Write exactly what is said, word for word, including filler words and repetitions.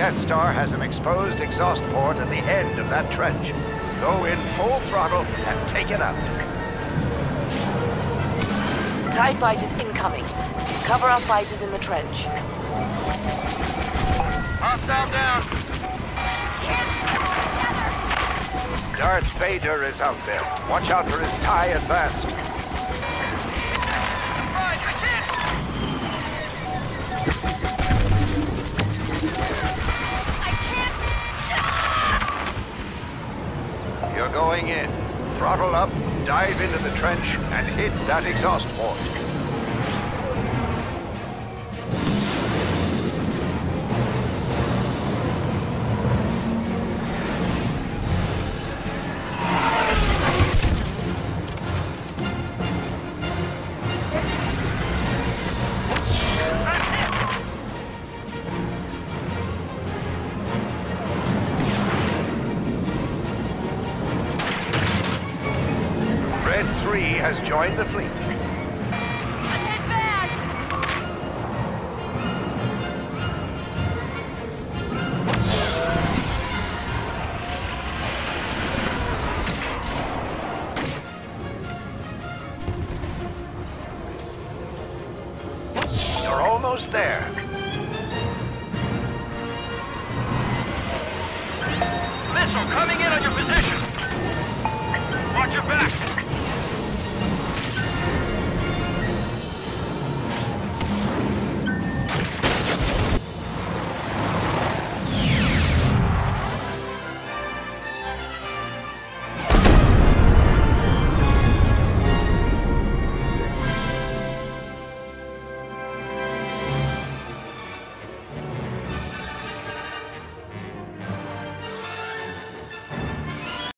Death Star has an exposed exhaust port at the end of that trench. Go in full throttle and take it up. TIE fighters incoming. Cover our fighters in the trench. Hostile down! Darth Vader is out there. Watch out for his TIE Advanced. I can't! You're going in. Throttle up, dive into the trench, and hit that exhaust port. Red three has joined the fleet. Let's head back! You're almost there. Missile coming in on your position! Watch your back!